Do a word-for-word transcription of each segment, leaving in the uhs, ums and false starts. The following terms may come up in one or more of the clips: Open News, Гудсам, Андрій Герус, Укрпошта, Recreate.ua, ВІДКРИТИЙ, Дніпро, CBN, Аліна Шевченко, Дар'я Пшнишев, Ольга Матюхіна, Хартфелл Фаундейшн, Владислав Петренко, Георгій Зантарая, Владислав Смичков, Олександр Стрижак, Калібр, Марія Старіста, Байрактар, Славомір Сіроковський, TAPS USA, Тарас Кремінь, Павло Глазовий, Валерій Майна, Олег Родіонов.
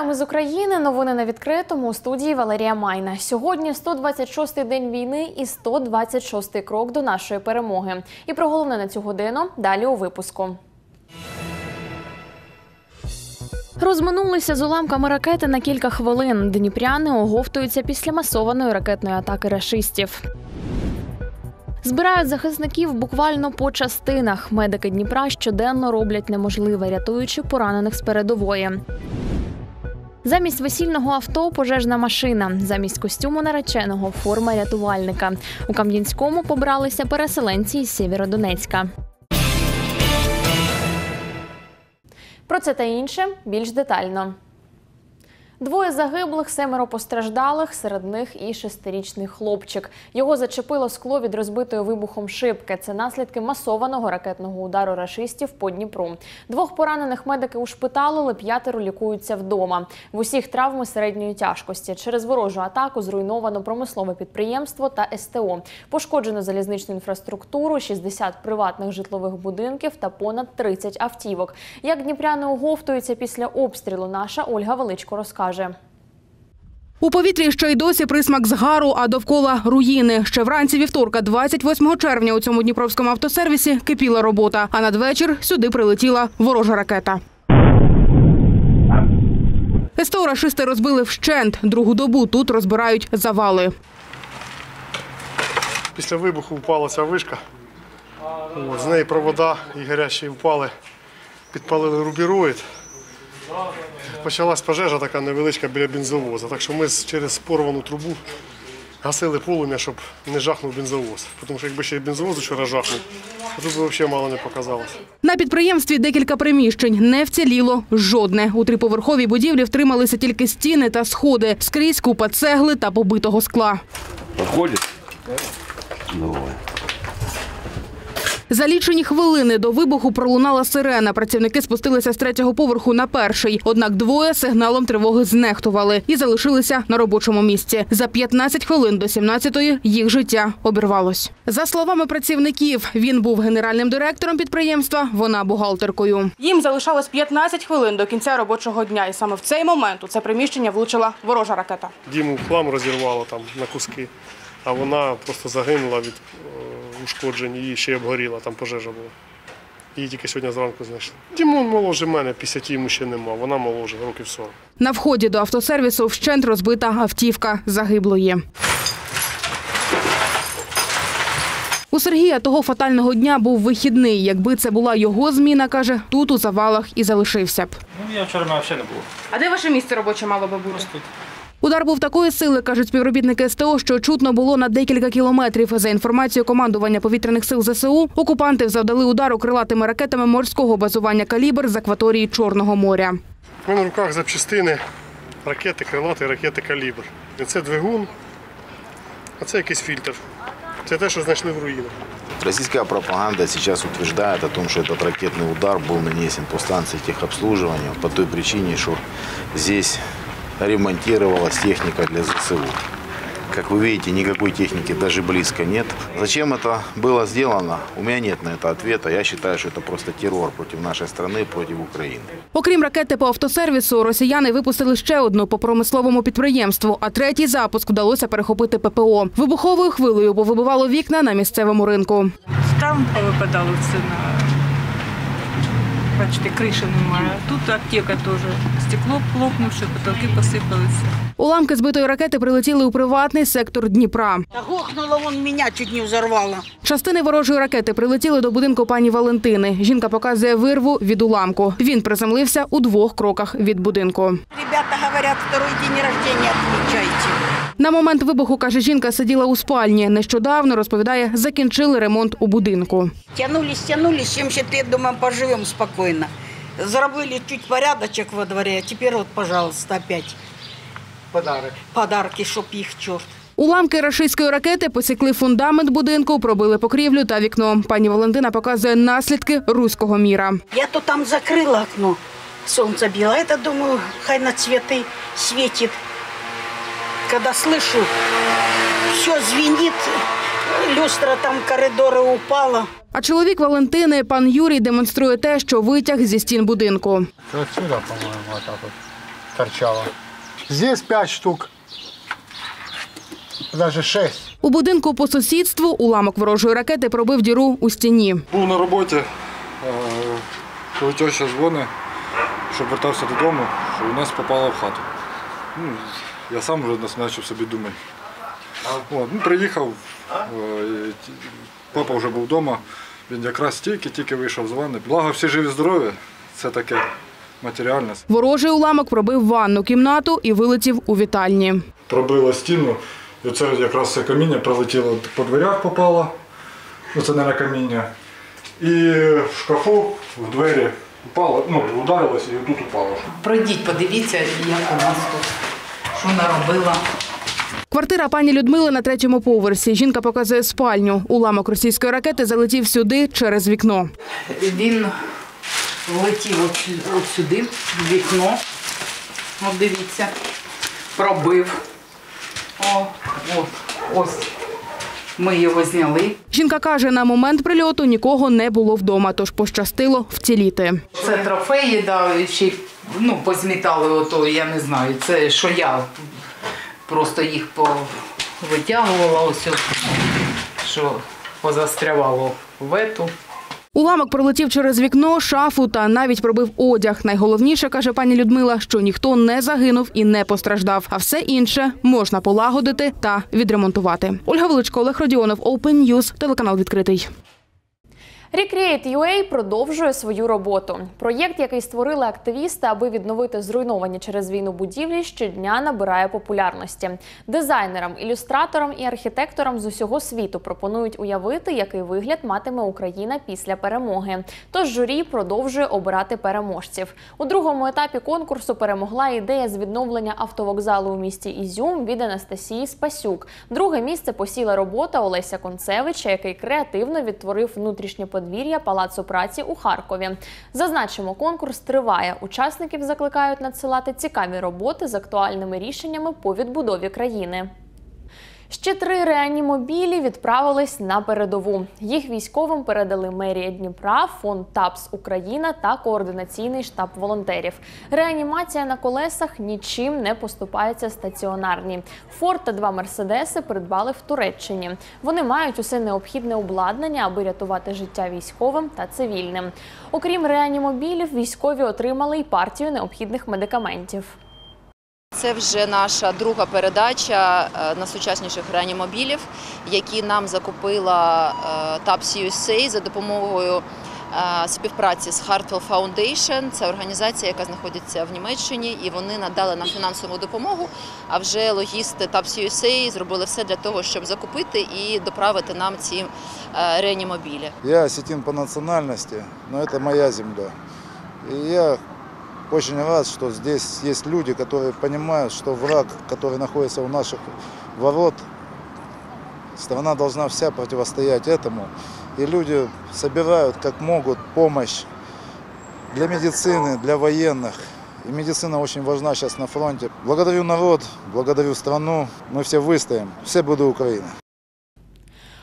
Вітаємо з України. Новини на відкритому у студії Валерія Майна. Сьогодні сто двадцять шостий день війни і сто двадцять шостий крок до нашої перемоги. І про головне на цю годину далі у випуску. Розминулися з уламками ракети на кілька хвилин. Дніпряни оговтуються після масованої ракетної атаки рашистів. Збирають захисників буквально по частинах. Медики Дніпра щоденно роблять неможливе, рятуючи поранених з передової. Замість весільного авто – пожежна машина. Замість костюму нареченого – форма рятувальника. У Кам'янському побралися переселенці із Сєвєродонецька. Про це та інше більш детально. Двоє загиблих, семеро постраждалих, серед них і шестирічний хлопчик. Його зачепило скло від розбитої вибухом шибки. Це наслідки масованого ракетного удару рашистів по Дніпру. Двох поранених медики ушпиталили, п'ятеро лікуються вдома. В усіх травми середньої тяжкості. Через ворожу атаку зруйновано промислове підприємство та ес те о. Пошкоджено залізничну інфраструктуру, шістдесят приватних житлових будинків та понад тридцять автівок. Як дніпряни оговтуються після обстрілу, наша Ольга Величко розкаже. У повітрі ще й досі присмак згару, а довкола – руїни. Ще вранці вівторка, двадцять восьмого червня, у цьому дніпровському автосервісі кипіла робота. А надвечір сюди прилетіла ворожа ракета. ес те о рашисти розбили вщент. Другу добу тут розбирають завали. Після вибуху впала ця вишка. З неї провода і гарячі впали. Підпалили рубіроїд. Почалась пожежа така невеличка біля бензовоза, так що ми через порвану трубу гасили полум'я, щоб не жахнув бензовоз. Тому що якби ще й бензовоз вчора жахнув, то тут би взагалі мало не показалось. На підприємстві декілька приміщень. Не вціліло жодне. У триповерховій будівлі втрималися тільки стіни та сходи. Скрізь купа цегли та побитого скла. Підходить? Давай. За лічені хвилини до вибуху пролунала сирена. Працівники спустилися з третього поверху на перший. Однак двоє сигналом тривоги знехтували і залишилися на робочому місці. За п'ятнадцять хвилин до сімнадцятої їх життя обірвалось. За словами працівників, він був генеральним директором підприємства, вона – бухгалтеркою. Їм залишалось п'ятнадцять хвилин до кінця робочого дня. І саме в цей момент у це приміщення влучила ворожа ракета. Діму хлам розірвало там на куски, а вона просто загинула від ушкоджень, її ще й обгоріла, там пожежа була. Її тільки сьогодні зранку знайшли. Дімон моложе мене, п'ятдесят йому ще нема, вона моложе, років сорок. На вході до автосервісу вщент розбита автівка загиблої. У Сергія того фатального дня був вихідний. Якби це була його зміна, каже, тут у завалах і залишився б. Ну, я вчора взагалі не було. А де ваше місце робоче мало би бути? Удар був такої сили, кажуть співробітники ес те о, що чутно було на декілька кілометрів. За інформацією командування повітряних сил зе се у, окупанти завдали удару крилатими ракетами морського базування «Калібр» з акваторії Чорного моря. Ми на руках запчастини ракети крилати, ракети «Калібр». Це двигун, а це якийсь фільтр. Це те, що знайшли в руїнах. Російська пропаганда зараз утверждає, що цей ракетний удар був нанесен по станції техобслуживання по той причині, що тут ремонтировалась техника для зе се у. Как вы видите, никакой техники даже близко нет. Зачем это было сделано? У меня нет на это ответа. Я считаю, что это просто террор против нашей страны, против Украины. Окрім ракети по автосервісу, росіяни випустили ще одну по промисловому підприємству, а третій запуск вдалося перехопити пе пе о. Вибуховою хвилею повибивало вікна на місцевому ринку. Там повипадало все на... Бачите, криші немає. Тут аптека теж. Стекло лопнувши, потолки посипалися. Уламки збитої ракети прилетіли у приватний сектор Дніпра. Та гохнуло, вон мене чуть не взорвало. Частини ворожої ракети прилетіли до будинку пані Валентини. Жінка показує вирву від уламку. Він приземлився у двох кроках від будинку. Ребята говорять, другий день народження відмічайте. На момент вибуху, каже жінка, сиділа у спальні. Нещодавно, розповідає, закінчили ремонт у будинку. Тянулись, тянулись, сімдесят лет, думаю, поживемо спокійно. Зробили чуть порядочок во дворі, а тепер, от, пожалуйста, опять подарки. Подарки, щоб їх чорт. Уламки рашистської ракети посікли фундамент будинку, пробили покрівлю та вікно. Пані Валентина показує наслідки руського міра. Я то там закрила окно, сонце біло. Я думаю, хай на цвіти світить. Когда слышу, все звенит, люстра там коридоры упала. А чоловік Валентини, пан Юрій, демонструє те, що витяг зі стін будинку. Отсюда, по-моєму, отак от. торчало. Здесь пять штук, даже шесть. У будинку по сусідству уламок ворожої ракети пробив діру у стіні. Був на роботі, коли теща дзвонить, щоб вертався додому, що у нас попало в хату. Ну, я сам вже почав собі думати. От, ну, приїхав, папа вже був вдома, він якраз тільки-тільки вийшов з ванни. Благо всі живі-здорові, це таке матеріальне. Ворожий уламок пробив ванну кімнату і вилетів у вітальні. Пробило стіну. І оце якраз це каміння прилетіло, по дверях попало, ну це не на каміння, і в шкафу, в двері упало, ну ударилося і тут упало. Пройдіть, подивіться, як у нас тут, що наробила. Квартира пані Людмили на третьому поверсі. Жінка показує спальню. Уламок російської ракети залетів сюди через вікно. Він влетів от сюди, в вікно, от дивіться, пробив. О, ось, ось, ми його зняли. Жінка каже, на момент прильоту нікого не було вдома, тож пощастило вціліти. Це трофеї, да, ще, ну, позмітали, ото, я не знаю, це що я просто їх повитягувала, ось, що позастрявало в ету. Уламок пролетів через вікно, шафу та навіть пробив одяг. Найголовніше, каже пані Людмила, що ніхто не загинув і не постраждав. А все інше можна полагодити та відремонтувати. Ольга Величко, Олег Родіонов, Open News, телеканал «Відкритий». Recreate.ua продовжує свою роботу. Проєкт, який створили активісти, аби відновити зруйновані через війну будівлі, щодня набирає популярності. Дизайнерам, ілюстраторам і архітекторам з усього світу пропонують уявити, який вигляд матиме Україна після перемоги. Тож журі продовжує обирати переможців. У другому етапі конкурсу перемогла ідея з відновлення автовокзалу у місті Ізюм від Анастасії Спасюк. Друге місце посіла робота Олеся Концевича, який креативно відтворив внутрішнє подвір'я подвір'я Палацу праці у Харкові. Зазначимо, конкурс триває. Учасників закликають надсилати цікаві роботи з актуальними рішеннями по відбудові країни. Ще три реанімобілі відправились на передову. Їх військовим передали мерія Дніпра, фонд «ТАПС Україна» та координаційний штаб волонтерів. Реанімація на колесах нічим не поступається стаціонарній. «Форд» та два «Мерседеси» придбали в Туреччині. Вони мають усе необхідне обладнання, аби рятувати життя військовим та цивільним. Окрім реанімобілів, військові отримали і партію необхідних медикаментів. Це вже наша друга передача на сучасніших реанімобілів, які нам закупила «тапс ю ес ей» за допомогою співпраці з «Хартфелл Фаундейшн». Це організація, яка знаходиться в Німеччині, і вони надали нам фінансову допомогу, а вже логісти «тапс ю ес ей» зробили все для того, щоб закупити і доправити нам ці реанімобілі. Я осетин по національності, але це моя земля. І я... Очень рад, что здесь есть люди, которые понимают, что враг, который находится у наших ворот, страна должна вся противостоять этому. И люди собирают, как могут, помощь для медицины, для военных. И медицина очень важна сейчас на фронте. Благодарю народ, благодарю страну. Мы все выстоим. Все будут Украина.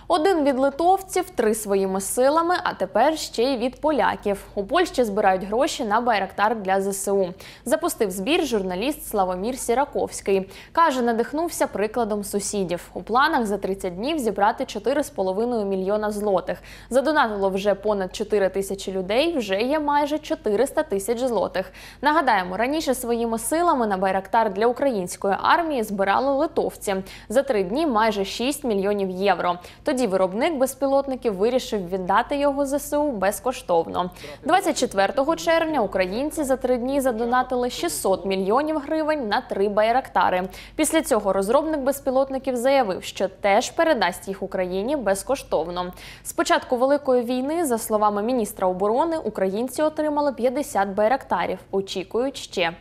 Один від литовців, три своїми силами, а тепер ще й від поляків. У Польщі збирають гроші на байрактар для зе се у. Запустив збір журналіст Славомір Сіроковський. Каже, надихнувся прикладом сусідів. У планах за тридцять днів зібрати чотири з половиною мільйона злотих. Задонатило вже понад чотири тисячі людей, вже є майже чотириста тисяч злотих. Нагадаємо, раніше своїми силами на байрактар для української армії збирали литовці. За три дні майже шість мільйонів євро. Тоді виробник безпілотників вирішив віддати його зе се у безкоштовно. двадцять четвертого червня українці за три дні задонатили шістсот мільйонів гривень на три байрактари. Після цього розробник безпілотників заявив, що теж передасть їх Україні безкоштовно. З початку Великої війни, за словами міністра оборони, українці отримали п'ятдесят байрактарів. Очікують ще.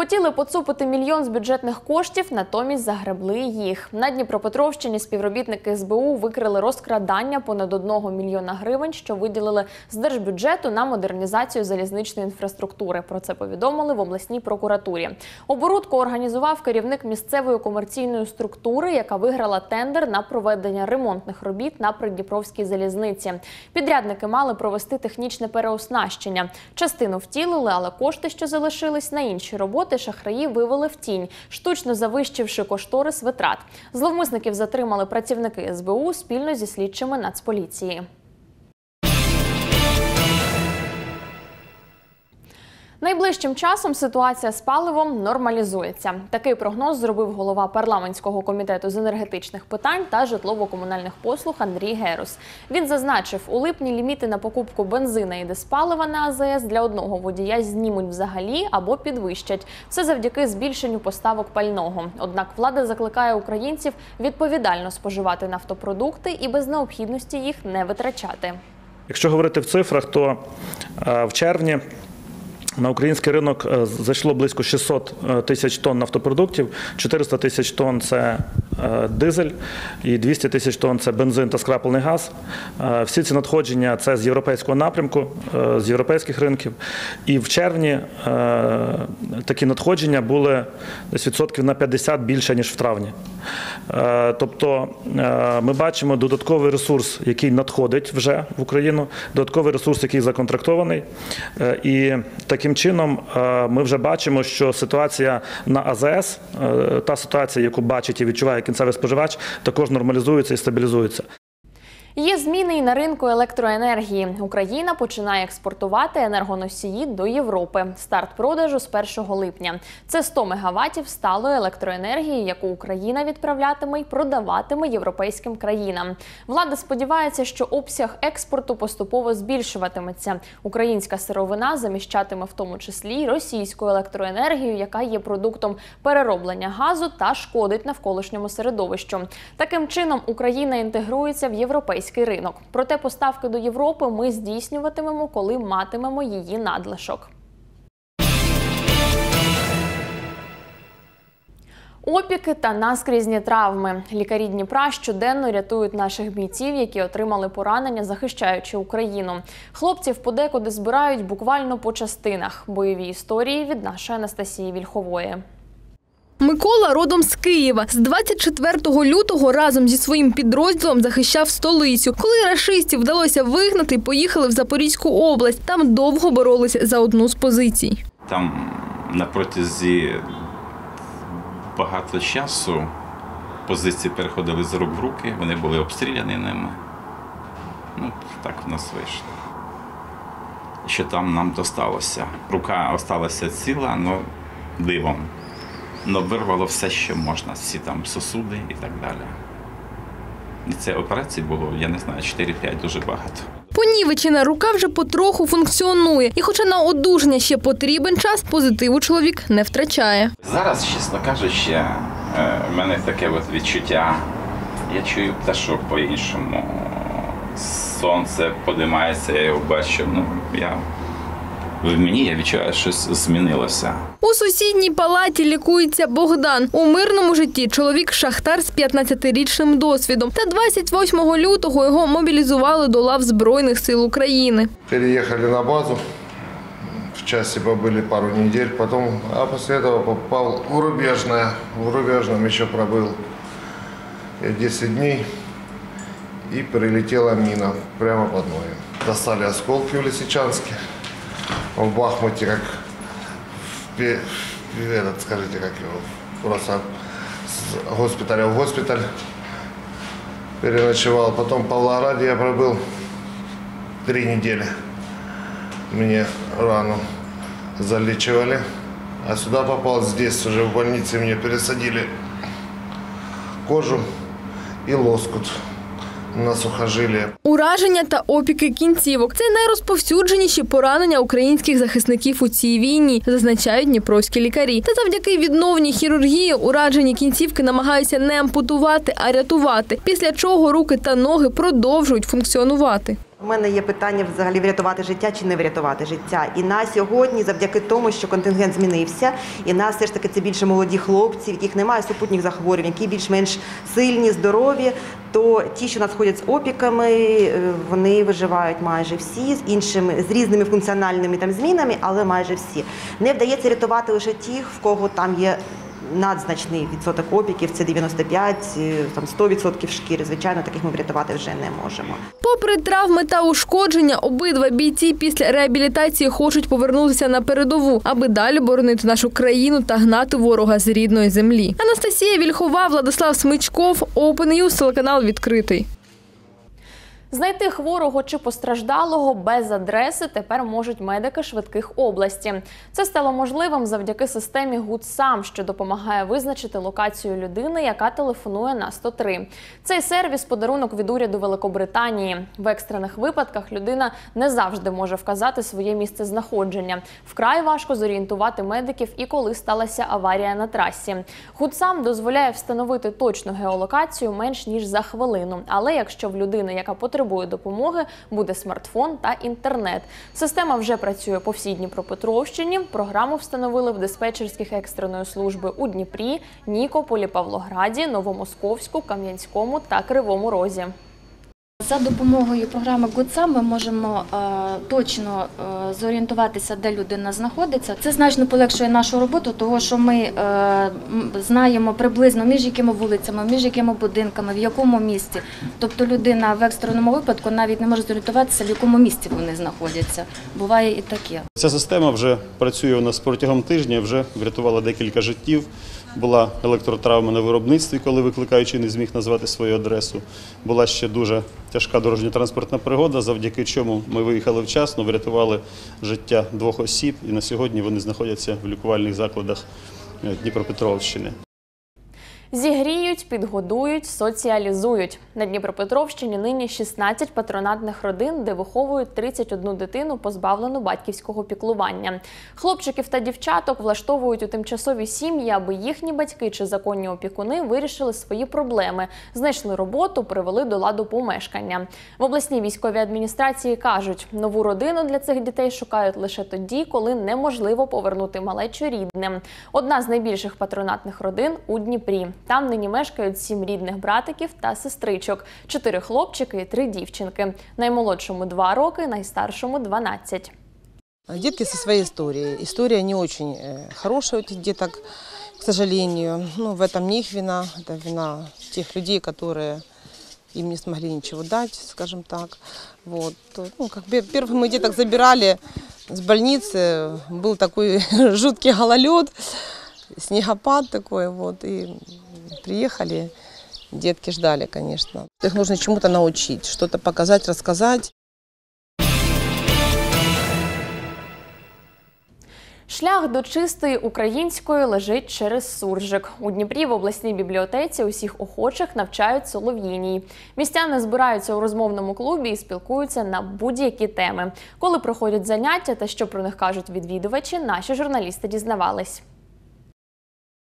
Хотіли поцупити мільйон з бюджетних коштів, натомість загребли їх. На Дніпропетровщині співробітники ес бе у викрили розкрадання понад одного мільйона гривень, що виділили з держбюджету на модернізацію залізничної інфраструктури. Про це повідомили в обласній прокуратурі. Оборудку організував керівник місцевої комерційної структури, яка виграла тендер на проведення ремонтних робіт на Придніпровській залізниці. Підрядники мали провести технічне переоснащення. Частину втілили, але кошти, що залишились на інші роботи, шахраї вивели в тінь, штучно завищивши кошторис витрат. Зловмисників затримали працівники ес бе у спільно зі слідчими Нацполіції. Найближчим часом ситуація з паливом нормалізується. Такий прогноз зробив голова парламентського комітету з енергетичних питань та житлово-комунальних послуг Андрій Герус. Він зазначив, у липні ліміти на покупку бензина і дизпалива на а зе ес для одного водія знімуть взагалі або підвищать. Все завдяки збільшенню поставок пального. Однак влада закликає українців відповідально споживати нафтопродукти і без необхідності їх не витрачати. Якщо говорити в цифрах, то в червні на український ринок зайшло близько шістсот тисяч тонн нафтопродуктів, чотириста тисяч тонн – це дизель і двісті тисяч тонн – це бензин та скраплений газ. Всі ці надходження – це з європейського напрямку, з європейських ринків. І в червні такі надходження були десь відсотків на п'ятдесят більше, ніж в травні. Тобто ми бачимо додатковий ресурс, який надходить вже в Україну, додатковий ресурс, який законтрактований. І таким чином ми вже бачимо, що ситуація на а зе ес, та ситуація, яку бачить і відчуває кінцевий споживач, також нормалізується і стабілізується. Є зміни і на ринку електроенергії. Україна починає експортувати енергоносії до Європи. Старт продажу з першого липня. Це сто мегаватів сталої електроенергії, яку Україна відправлятиме і продаватиме європейським країнам. Влада сподівається, що обсяг експорту поступово збільшуватиметься. Українська сировина заміщатиме в тому числі російську електроенергію, яка є продуктом перероблення газу та шкодить навколишньому середовищу. Таким чином Україна інтегрується в європейський ринок. Проте поставки до Європи ми здійснюватимемо, коли матимемо її надлишок. Опіки та наскрізні травми. Лікарі Дніпра щоденно рятують наших бійців, які отримали поранення, захищаючи Україну. Хлопців подекуди збирають буквально по частинах. Бойові історії від нашої Анастасії Вільхової. Микола родом з Києва. З двадцять четвертого лютого разом зі своїм підрозділом захищав столицю. Коли рашистів вдалося вигнати, поїхали в Запорізьку область. Там довго боролися за одну з позицій. Там на протязі багато часу позиції переходили з рук в руки, вони були обстріляні ними. Ну, так в нас вийшло. Що там нам досталося. Рука залишилася ціла, але дивом. Но вирвало все, що можна, всі там сосуди і так далі. І це операцій було, я не знаю, чотири-п'ять, дуже багато. Понівечена рука вже потроху функціонує. І хоча на одужання ще потрібен час, позитиву чоловік не втрачає. Зараз, чесно кажучи, в мене таке от відчуття. Я чую те, що по-іншому. Сонце подимається, я його бачу. Ну, я... В мені, я відчуваю, щось змінилося. У сусідній палаті лікується Богдан. У мирному житті чоловік – шахтар з п'ятнадцятирічним досвідом. Та двадцять восьмого лютого його мобілізували до лав Збройних сил України. Переїхали на базу, в часі побули пару тижнів, потім, а після цього попав у Рубежне. У Рубежному ще пробув десять днів і прилетіла міна прямо під мною. Достали осколки в Лисичанську. В Бахмуте, как, этот, скажите, как его, просто с госпиталя в госпиталь переночевал. Потом в Павлограде я пробыл три недели, мне рану залечивали, а сюда попал здесь уже в больнице, мне пересадили кожу и лоскут на сухожилля. Ураження та опіки кінцівок – це найрозповсюдженіші поранення українських захисників у цій війні, зазначають дніпровські лікарі. Та завдяки відновній хірургії уражені кінцівки намагаються не ампутувати, а рятувати, після чого руки та ноги продовжують функціонувати. У мене є питання взагалі врятувати життя чи не врятувати життя. І на сьогодні, завдяки тому, що контингент змінився, і нас все ж таки це більше молоді хлопці, в яких немає супутніх захворювань, які більш-менш сильні, здорові, то ті, що у нас ходять з опіками, вони виживають майже всі, з іншими, з різними функціональними там змінами, але майже всі. Не вдається рятувати лише тих, в кого там є надзначний відсоток опіків, це дев'яносто п'ять, там сто відсотків шкіри. Звичайно, таких ми врятувати вже не можемо. Попри травми та ушкодження, обидва бійці після реабілітації хочуть повернутися на передову, аби далі боронити нашу країну та гнати ворога з рідної землі. Анастасія Вільхова, Владислав Смичков, Open News, телеканал «Відкритий». Знайти хворого чи постраждалого без адреси тепер можуть медики швидких області. Це стало можливим завдяки системі «Гудсам», що допомагає визначити локацію людини, яка телефонує на сто три. Цей сервіс – подарунок від уряду Великобританії. В екстрених випадках людина не завжди може вказати своє місце знаходження. Вкрай важко зорієнтувати медиків і коли сталася аварія на трасі. «Гудсам» дозволяє встановити точну геолокацію менш ніж за хвилину. Але якщо в людини, яка потрібна, потребує допомоги, буде смартфон та інтернет. Система вже працює по всій Дніпропетровщині. Програму встановили в диспетчерських екстреної служби у Дніпрі, Нікополі, Павлограді, Новомосковську, Кам'янському та Кривому Розі. За допомогою програми «Гудсам» ми можемо точно зорієнтуватися, де людина знаходиться. Це значно полегшує нашу роботу, тому що ми знаємо приблизно, між якими вулицями, між якими будинками, в якому місці. Тобто людина в екстреному випадку навіть не може зорієнтуватися, в якому місці вони знаходяться. Буває і таке. Ця система вже працює у нас протягом тижня, вже врятувала декілька життів. Була електротравма на виробництві, коли викликаючий не зміг назвати свою адресу. Була ще дуже тяжка дорожньо-транспортна пригода, завдяки чому ми виїхали вчасно, врятували життя двох осіб, і на сьогодні вони знаходяться в лікувальних закладах Дніпропетровщини. Зігріють, підгодують, соціалізують. На Дніпропетровщині нині шістнадцять патронатних родин, де виховують тридцять одну дитину, позбавлену батьківського піклування. Хлопчиків та дівчаток влаштовують у тимчасові сім'ї, аби їхні батьки чи законні опікуни вирішили свої проблеми, знайшли роботу, привели до ладу помешкання. В обласній військовій адміністрації кажуть, нову родину для цих дітей шукають лише тоді, коли неможливо повернути малечу рідним. Одна з найбільших патронатних родин у Дніпрі. Там нині мешкають сім рідних братиків та сестричок, чотири хлопчики і три дівчинки. Наймолодшому два роки, найстаршому дванадцять. Дітки зі своєю історією. Історія не дуже хороша у цих діток, к сожалению. Ну, в этом не их вина, это вина тих людей, которые им не смогли ничего дать, скажем так. Вот. Ну, как бы, первых мы деток забирали с больницы, был такой жуткий гололед. Снегопад такой, вот, и приехали, детки ждали, конечно. Их нужно чему-то научить, что-то показать, рассказать. Шлях до чистої української лежить через суржик. У Дніпрі в обласній бібліотеці усіх охочих навчають солов'їній. Містяни збираються у розмовному клубі і спілкуються на будь-які теми. Коли проходять заняття та що про них кажуть відвідувачі, наші журналісти дізнавались.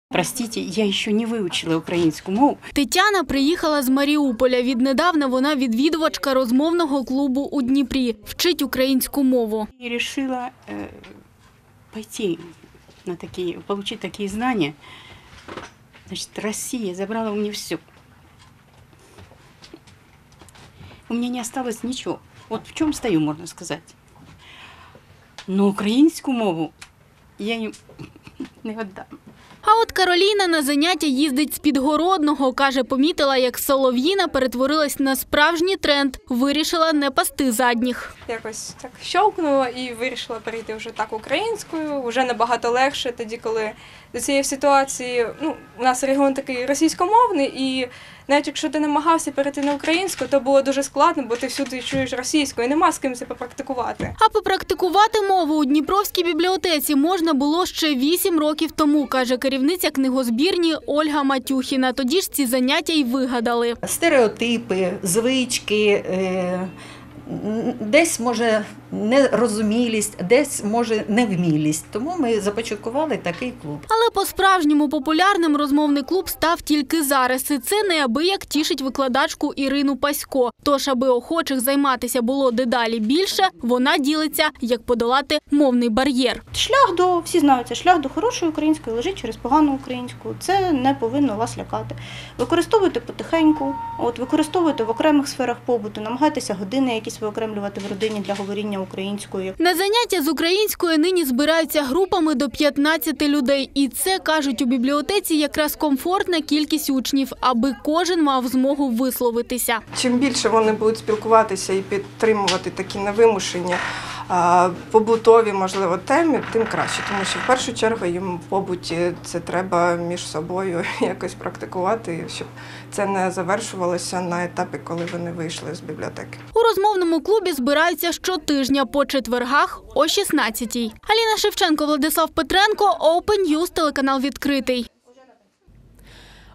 Простите, я ще не вивчила українську мову. Тетяна приїхала з Маріуполя. Віднедавна вона відвідувачка розмовного клубу у Дніпрі. Вчить українську мову. Я вирішила піти на такі, отримати такі знання. Значить, Росія забрала у мене все. У мене не залишилось нічого. От в чому стою, можна сказати. Но українську мову я не віддам. А от Кароліна на заняття їздить з Підгородного. Каже, помітила, як солов'їна перетворилась на справжній тренд. Вирішила не пасти задніх. Якось так щовкнула і вирішила перейти вже так українською. Вже набагато легше тоді, коли до цієї ситуації, ну, у нас регіон такий російськомовний, і навіть якщо ти намагався перейти на українську, то було дуже складно, бо ти всюди чуєш російську і нема з ким це попрактикувати. А попрактикувати мову у Дніпровській бібліотеці можна було ще вісім років тому, каже керівниця книгозбірні Ольга Матюхіна. Тоді ж ці заняття й вигадали. Стереотипи, звички, десь, може, нерозумілість, десь, може, невмілість. Тому ми започаткували такий клуб. Але по-справжньому популярним розмовний клуб став тільки зараз. І це неабияк тішить викладачку Ірину Пасько. Тож, аби охочих займатися було дедалі більше, вона ділиться, як подолати мовний бар'єр. Шлях до, всі знаються, шлях до хорошої української лежить через погану українську. Це не повинно вас лякати. Використовуйте потихеньку, от, використовуйте в окремих сферах побуту, намагайтеся години якісь виокремлювати в родині для говоріння українською. На заняття з української нині збираються групами до п'ятнадцяти людей. І це, кажуть у бібліотеці, якраз комфортна кількість учнів, аби кожен мав змогу висловитися. Чим більше вони будуть спілкуватися і підтримувати такі невимушені, побутові, можливо, теми, тим краще. Тому що в першу чергу їм в побуті це треба між собою якось практикувати, щоб це не завершувалося на етапі, коли вони вийшли з бібліотеки. У розмовному клубі збираються щотижня по четвергах о шістнадцятій. Аліна Шевченко, Владислав Петренко, Open News, телеканал «Відкритий».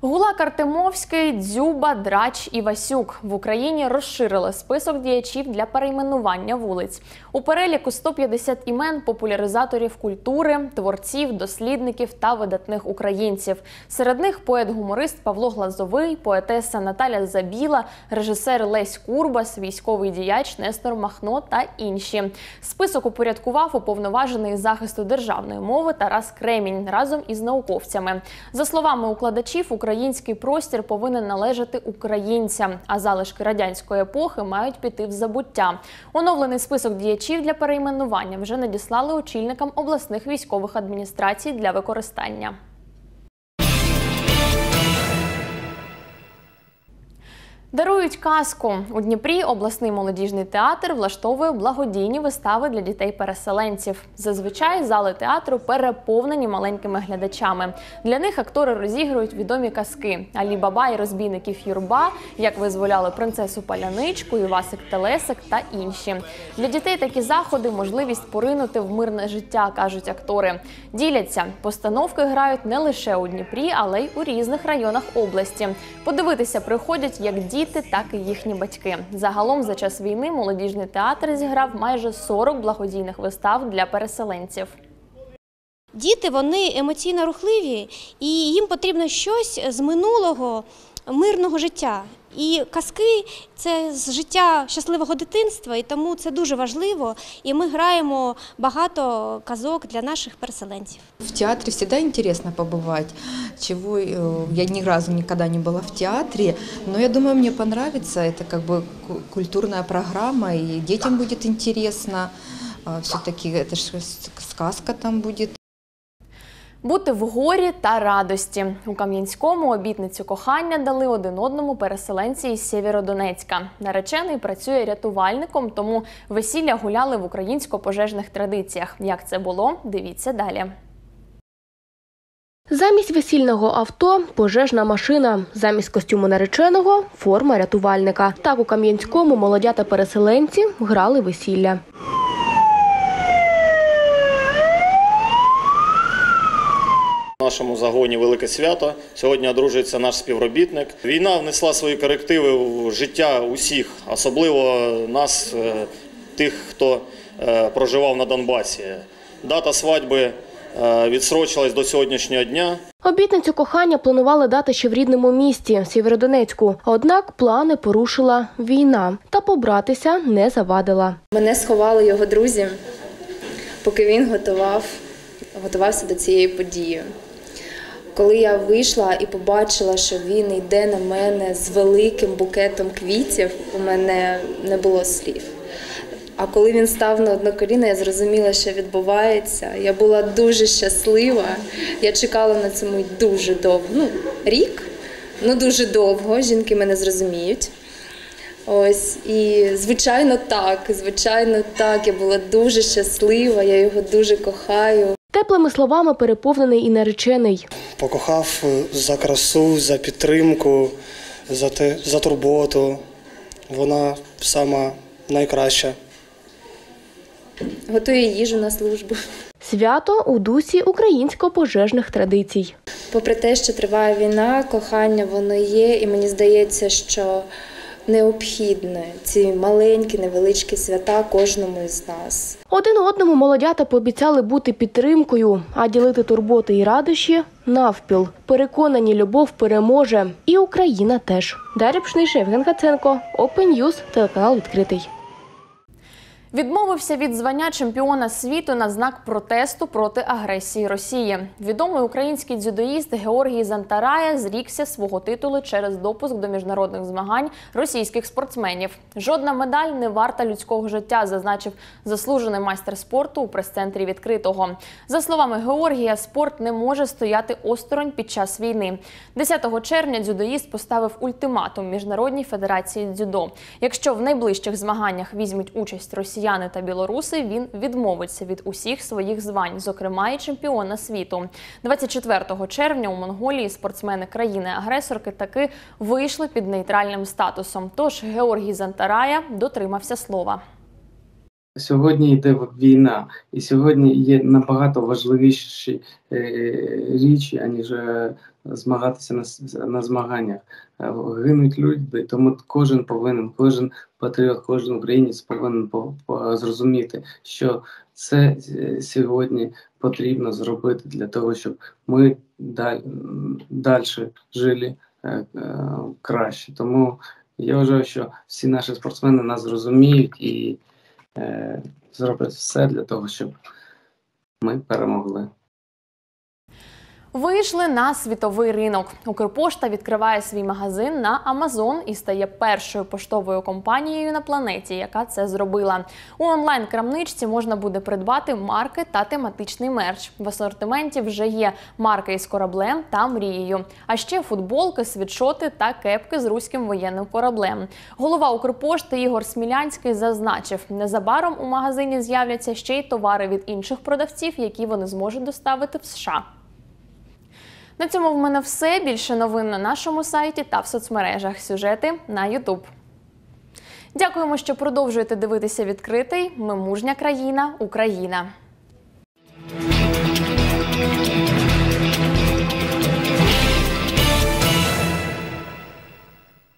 Гулак, Артемовський, Дзюба, Драч і Васюк. В Україні розширили список діячів для перейменування вулиць. У переліку сто п'ятдесят імен популяризаторів культури, творців, дослідників та видатних українців. Серед них поет-гуморист Павло Глазовий, поетеса Наталя Забіла, режисер Лесь Курбас, військовий діяч Нестор Махно та інші. Список упорядкував уповноважений із захисту державної мови Тарас Кремінь разом із науковцями. За словами укладачів, Україна Український простір повинен належати українцям, а залишки радянської епохи мають піти в забуття. Оновлений список діячів для перейменування вже надіслали очільникам обласних військових адміністрацій для використання. Дарують казку. У Дніпрі обласний молодіжний театр влаштовує благодійні вистави для дітей-переселенців. Зазвичай зали театру переповнені маленькими глядачами. Для них актори розігрують відомі казки «Алі Баба і розбійників Юрба», «Як визволяли принцесу Паляничку», «Івасик Телесик» та інші. Для дітей такі заходи – можливість поринути в мирне життя, кажуть актори. Діляться, постановки грають не лише у Дніпрі, але й у різних районах області. Подивитися приходять як діти, діти, так і їхні батьки. Загалом за час війни молодіжний театр зіграв майже сорок благодійних вистав для переселенців. Діти, вони емоційно рухливі, і їм потрібно щось з минулого мирного життя. І казки – це з життя щасливого дитинства, і тому це дуже важливо. І ми граємо багато казок для наших переселенців. В театрі завжди цікаво побувати. Чого я ні разу ніколи не була в театрі, але я думаю, мені подобається. Це якби культурна програма, і дітям буде цікаво. Все-таки це ж казка там буде. Бути в горі та радості. У Кам'янському обітницю кохання дали один одному переселенці із Сєвєродонецька. Наречений працює рятувальником, тому весілля гуляли в українсько-пожежних традиціях. Як це було, дивіться далі. Замість весільного авто – пожежна машина. Замість костюму нареченого – форма рятувальника. Так у Кам'янському молодята-переселенці грали весілля. В нашому загоні велике свято. Сьогодні одружується наш співробітник. Війна внесла свої корективи в життя усіх, особливо нас, тих, хто проживав на Донбасі. Дата свадьби відстрочилась до сьогоднішнього дня. Обітницю кохання планували дати ще в рідному місті, Сєвєродонецьку. Однак плани порушила війна. Та побратися не завадила. Мене сховали його друзі, поки він готував, готувався до цієї події. Коли я вийшла і побачила, що він йде на мене з великим букетом квітів, у мене не було слів. А коли він став на одне коліно, я зрозуміла, що відбувається. Я була дуже щаслива, я чекала на цю мить дуже довго, ну, рік, ну дуже довго, жінки мене зрозуміють. Ось, і звичайно так, звичайно так, я була дуже щаслива, я його дуже кохаю. Теплими словами переповнений і наречений. Покохав за красу, за підтримку, за, те, за турботу. Вона сама найкраща. Готує їжу на службу. Свято у дусі українсько-пожежних традицій. Попри те, що триває війна, кохання воно є, і мені здається, що необхідне, ці маленькі, невеличкі свята кожному із нас. Один одному молодята пообіцяли бути підтримкою, а ділити турботи і радощі – навпіл. Переконані, любов переможе. І Україна теж. Дар'я Пшнишев, Євген Каценко, Open News, телеканал «Відкритий». Відмовився від звання чемпіона світу на знак протесту проти агресії Росії. Відомий український дзюдоїст Георгій Зантарая зрікся свого титулу через допуск до міжнародних змагань російських спортсменів. Жодна медаль не варта людського життя, зазначив заслужений майстер спорту у прес-центрі «Відкритого». За словами Георгія, спорт не може стояти осторонь під час війни. десятого червня дзюдоїст поставив ультиматум Міжнародній федерації дзюдо. Якщо в найближчих змаганнях візьмуть участь росіяни, росіяни та білоруси, він відмовиться від усіх своїх звань, зокрема і чемпіона світу. двадцять четвертого червня у Монголії спортсмени країни-агресорки таки вийшли під нейтральним статусом. Тож Георгій Зантарая дотримався слова. Сьогодні йде війна, і сьогодні є набагато важливіші річі, аніж змагатися на, на змаганнях. Гинуть люди, тому кожен повинен, кожен патріот, кожен українець повинен по, по, зрозуміти, що це сьогодні потрібно зробити для того, щоб ми далі далі жили е, е, краще. Тому я вважаю, що всі наші спортсмени нас зрозуміють і е, зроблять все для того, щоб ми перемогли. Вийшли на світовий ринок. Укрпошта відкриває свій магазин на Амазон і стає першою поштовою компанією на планеті, яка це зробила. У онлайн-крамничці можна буде придбати марки та тематичний мерч. В асортименті вже є марки із кораблем та мрією. А ще футболки, світшоти та кепки з руським воєнним кораблем. Голова Укрпошти Ігор Смілянський зазначив, незабаром у магазині з'являться ще й товари від інших продавців, які вони зможуть доставити в США. На цьому в мене все. Більше новин на нашому сайті та в соцмережах. Сюжети на Ютуб. Дякуємо, що продовжуєте дивитися «Відкритий». Ми – мужня країна, Україна.